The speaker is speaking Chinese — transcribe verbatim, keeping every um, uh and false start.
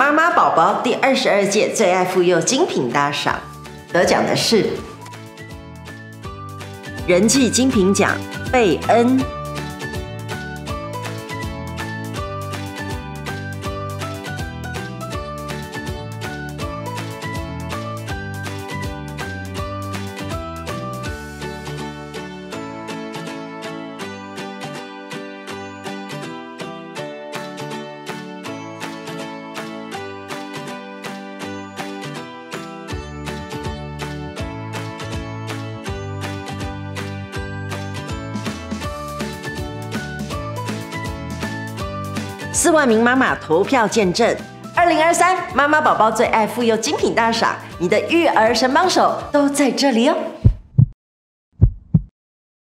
妈妈宝宝第二十二届最爱妇幼精品大赏，得奖的是人气精品奖贝恩。四万名妈妈投票见证，二零二三妈妈宝宝最爱妇幼精品大赏，你的育儿神帮手都在这里哦。